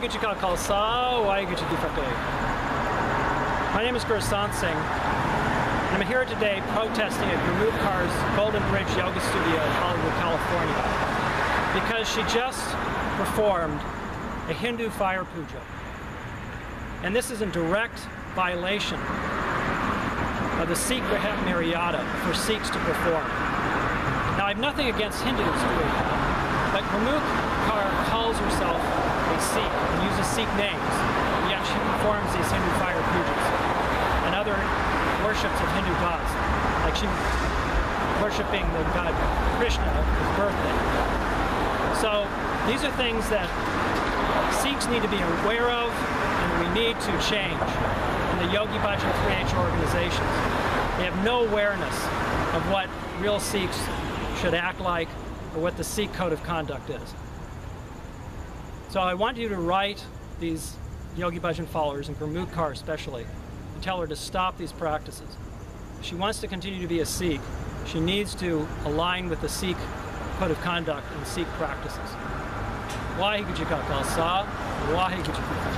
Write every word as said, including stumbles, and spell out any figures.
Waheguru Ji Ka Khalsa, Waheguru Ji Ki Fateh. My name is Gursant Singh, and I'm here today protesting at Gurmukh Kaur's Golden Bridge Yoga Studio in Hollywood, California, because she just performed a Hindu fire puja. And this is in direct violation of the Sikh Rehat Mariyata for Sikhs to perform. Now, I have nothing against Hindus doing that, but Gurmukh Kaur calls herself a Sikh and uses Sikh names, and yet she performs these Hindu fire pujas and other worships of Hindu gods, like she worshiping the god Krishna, his birthday. So these are things that Sikhs need to be aware of, and we need to change in the Yogi Bhajan three H organizations. They have no awareness of what real Sikhs should act like or what the Sikh code of conduct is. So I want you to write these Yogi Bhajan followers, and Gurmukh Kaur especially, and tell her to stop these practices. If she wants to continue to be a Sikh, she needs to align with the Sikh code of conduct and Sikh practices. Waheguru Ji Ka Khalsa, Waheguru Ji Ki Fateh.